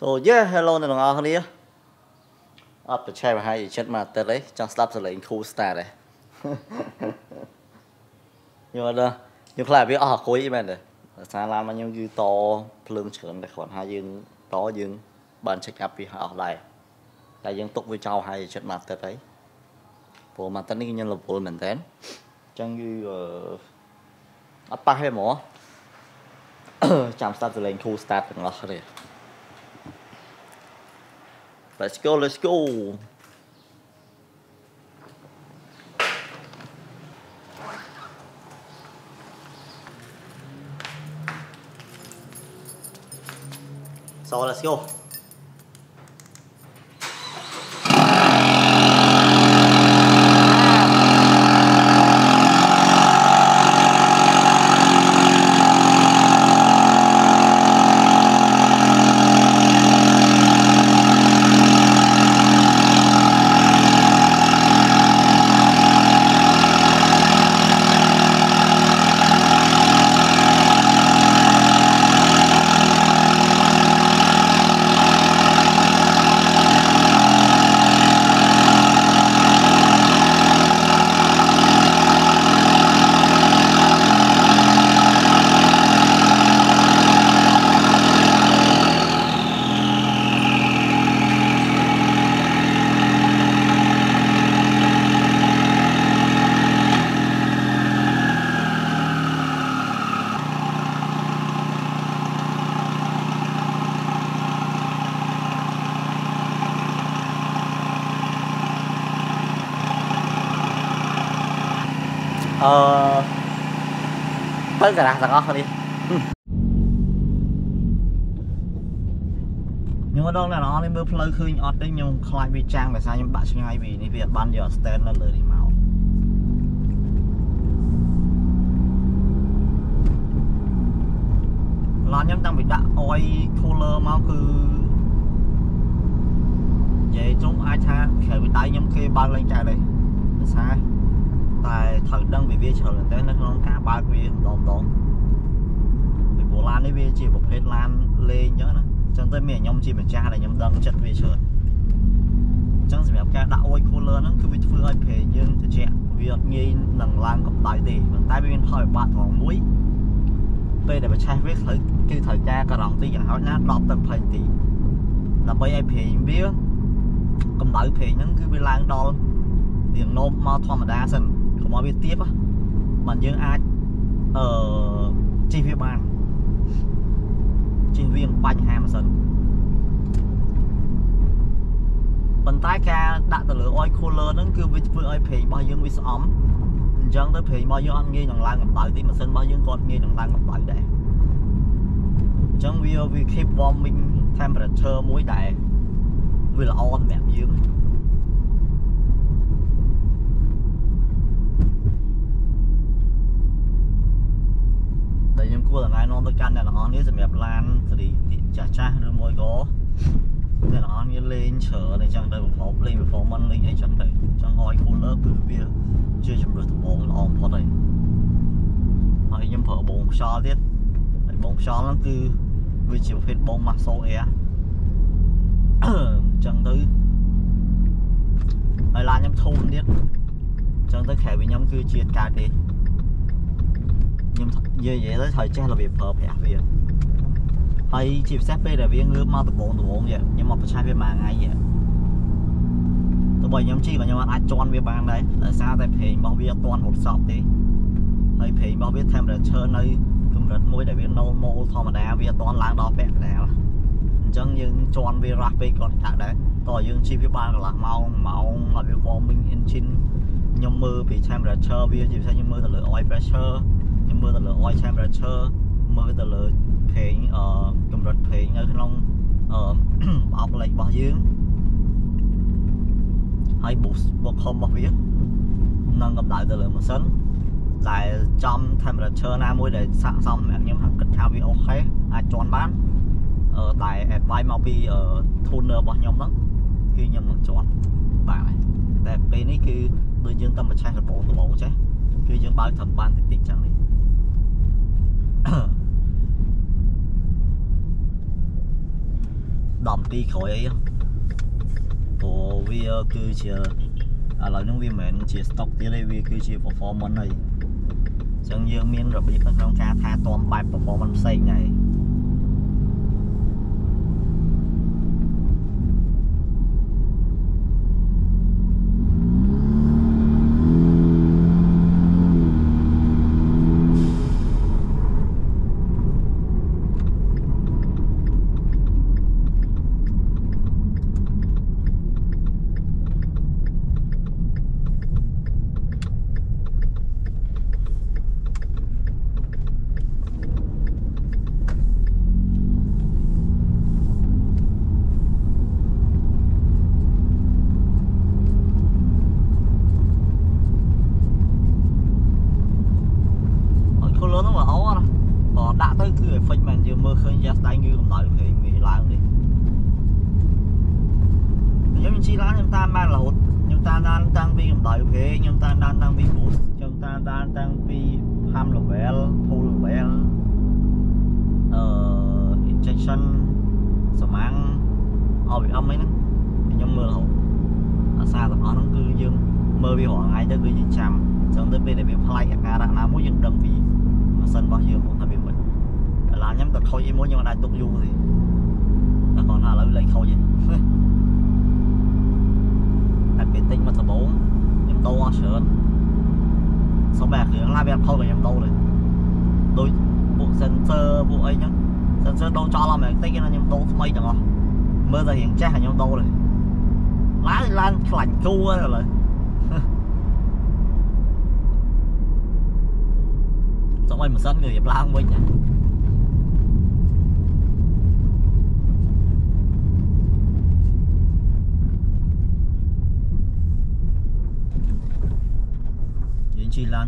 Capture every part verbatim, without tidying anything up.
So yeah, hello nè đồng ngọt hơn đi. Ất bởi chai và hai gì chết mà tết đấy. Chẳng sắp sẽ lấy khu star đấy. Nhưng mà Nhưng lại biết ơ khối ý mẹ đấy. Sáng làm anh em dư to phương trưởng để khoản hai dương to dương bàn check up vì họ lại. Tại dương tục với cháu hai gì chết mà tết đấy. Vô mà tết nhân là vô mình tên. Chẳng dư Ất bác hay mỏ. Chẳng sắp sẽ lấy khu star đồng ngọt hơn đi. Let's go, let's go. So let's go. Ờ... Tất cả là ngon hơn đi. Nhưng mà đông là nó nên bước lâu khơi nhọt đấy. Nhưng không lại bị trang tại sao nhưng bạn chẳng ai vì đi việc ban giờ stand là lửa đi máu. Là nhóm đang bị đạ oi cooler máu cứ vậy chúng ai tha khởi bị tay nhóm kia bao lên chạy đây sai. Tại thật đơn vị viên trở lên tới nó không cả ba viên đồng đồng. Vì bố lan ấy viên chỉ một hết lan lên nhớ nè. Chẳng tới mẹ nhóm chỉ mình cha là nhóm đơn chất viên trở. Chẳng sẽ mẹ cái đạo ôi khô lớn cứ vì phương ơi phê nhưng thì trẻ. Vì nhìn lần lan gặp đáy thì mình tay bên thôi bạc thỏng mũi. Bây để mà trai viết thử khi thời cha cả lòng tí chẳng hỏi nát đọc tầm phần tí. Là bây ai phê biết cầm đáy phê nhưng cứ bị lan đo điện nôm mà thòm mà đá sân. Cũng có biết tiếp á. Bạn dương ai ở chi viên bàn chi viên bạch hàm sân. Bạn tay ca đã từ lửa oi khô lơ nó cứ với với oi phê bao dương với xóm. Dân tới phê bao dương ăn nghe chẳng lan gặp lại tí mà sân bao dương còn nghe chẳng lan gặp lại đấy. Chẳng vì vì khi warming temperature muối đại vì là on mẹp dương. Là ngay non tôi căn này là nó nếu dẹp lan thì chả cha đưa môi có nên là nó như lên chở này chẳng đợi một phóng lên một phóng mân lên hay chẳng đợi chẳng ngồi khô lớp từ bia chưa chậm được từ bốn là ông thoát đây hay nhâm phở bốn cho tiết bốn cho nó cứ vì chiều phết bông mặt số é chẳng tới hay là nhâm thôn tiết chẳng tới khẻ với nhâm cứ chia ca đi. Nhưng như vậy tới thời trang là việc hợp hẹp vậy. Hay chịp xếp bây là việc ngư mau từ bốn từ bốn vậy. Nhưng mà phải sai về mạng ngay vậy. Tôi bởi nhóm chi của nhóm ai chọn về mạng đấy. Tại sao tại phí bao việc toàn một sọp tí. Hay phí bao việc thêm là chơi nơi cùng rất mối để việc nâu mô thông mà đá việc toàn lãng đo vẹn đá. Chẳng nhưng chọn về rạc về còn cả đấy. Tôi dương chi phía bạn là mau mau là việc vô mình in chín. Nhưng mơ vì thêm là chơi việc chịp xe nhưng mơ thật lửa oil pressure. Nhưng mưa tờ lửa oil temperature. Mưa tờ lửa phí cầm rạch phí ngay trong bọc lệch bọc dưỡng. Hay bọc không bọc viết. Nâng gặp lại tờ lửa một sân. Lại trong temperature này môi để sẵn xong mẹ nhưng hẳn kết thao vì ok. Ai chọn bán. Tại advice màu vì toner bọc nhóm lắm. Khi nhóm bằng chọn. Tại vì này cứ đưa dương tâm và trang hợp bổ tù bổ chứ. Khi dương bao thẩm ban tích tích chẳng đi. đầm đi khỏi ấy tổ vi cứ chia à lại những vi mình chia stock tí đây vi cứ chia performance này chẳng như miếng rồi bị các nông ca tha toàn bài performance xây này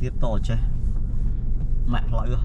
tiếp tổ chơi mẹ loại ưa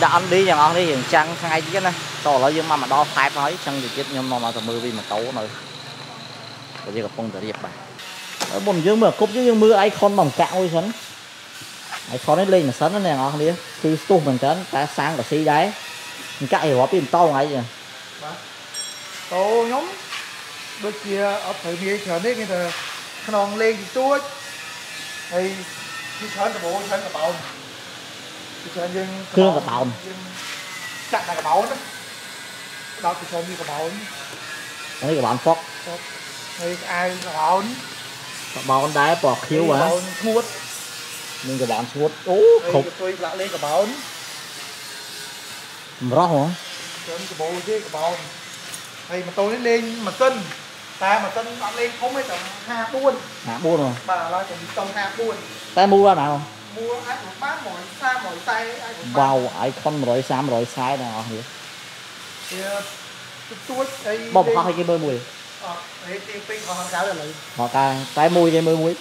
đã ăn đi nhà ngon đi hiện trang hai chiếc này to là dương mà mà đo phai nói chẳng gì chết nhưng mà mà mưa vì mà tấu rồi bây giờ gặp phong tới đẹp bạn ở bồn dương mà cúp dương mưa ai con bằng cạo ôi sấn ai con ấy lên mà sấn nó này ngon đi khi tu mình sấn cả sáng cả xí đấy cãi hóa pin to ngay vậy to nhóm đôi kia ở thời đi trở nên người ta non lên chút thì đi sấn cả bộ sấn cả bầu cương cả bầu chặt cả bầu đó đau cái sườn đi cả bầu đấy cả bầu phóc đây ai cả bầu cả bầu đá bỏ khiếu quá suốt nhưng cả bầu suốt ố khục tôi lạ lên cả bầu rõ không sườn cả bầu chứ cả bầu đây mà tôi lên mà cân ta mà cân bạn lên không phải tầm ha buôn ha buôn rồi bà nói tầm tầm ha buôn ta mua ra nào mua ai cũng bán mọi xa mọi tay ai cũng bao ai con rồi xám rồi sai nào hả bông hoa hay cái bơi mùi họ ta tay mùi cái mùi mùi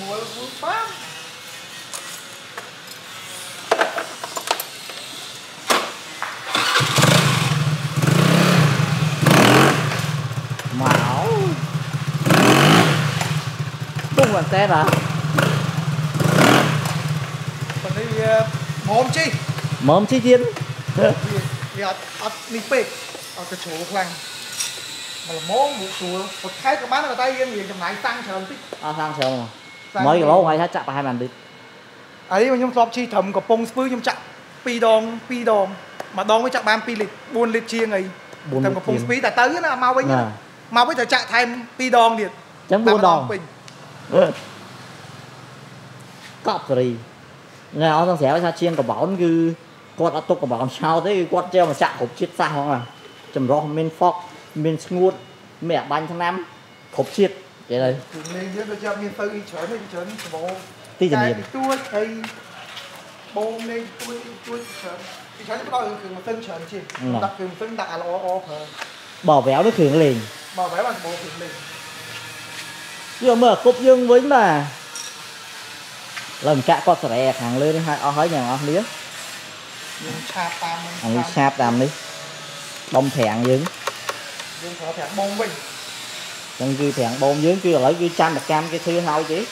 mùi bán máu tung bàn tay là mồm chi mồm chi chiến vì ở ở miền bắc ở cái chỗ làng mà mồm vụ sủa một cái các bạn ở đây riêng gì trong này tăng sờn tí à tăng sờn mới cái lỗ này hết chặt hai bàn đi ấy mà nhóm sọp chi thầm của pông spư nhóm chặt pi đòn pi đòn mà đo mới chắc ban pi lít buôn lít chia ngày thằng một phùng phí đã tới là mau với nhau mau với thời trạng thêm pi đòn điện chẳng buôn đòn cọp rồi ngày ông đang xé ra chiên của bảo cứ quạt áp tốc của bảo sao thế quạt treo mà chạm hộp chiết sao không à chầm rõ men phóc men ngút mẹ bánh tháng năm hộp chiết vậy đây tí giờ này bom này tôi tôi chọn thì chọn cái đó là thường phân chọn chứ đặc thường phân đặc là o thôi bỏ véo nó thường liền bỏ véo bằng bộ thường liền nhưng mà cục dương với mà lần cả con sẻ hàng lưới hai o hói nhà ngon lía sạp tam đi sạp tam đi bông thẹn dướng dướng thọ thẹn bông bình trong kia thẹn bông dướng kia lấy kia trăm bạc cam kia thứ hao chứ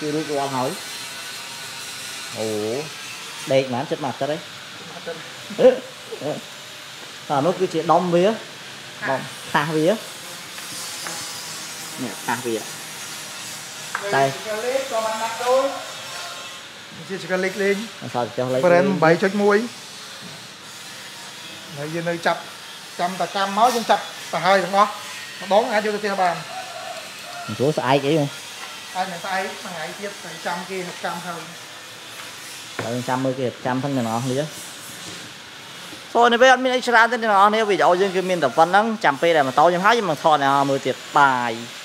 kia đuôi qua hỏi ủa đây mà chết mặt ra đấy à, nó cứ chuyện đông vía đông tha vía nè tha vía đây chỉ cho click lên sao cho lấy phần bảy chốt mũi này giờ nơi chập chăm ta cam máu trong chập ta hơi đúng không đón ai vô tôi theo bàn chúa sai kỹ không ai này sai mà ngày tiếp thành trăm kia một trăm hơn trăm mươi kia trăm thằng này nó đi chứ thôi này bây giờ mình extra thế này nó nếu bị dạo dương kia mình tập phân lắm trăm p này mà tao nhưng hết nhưng mà thôi này mười tiệt bài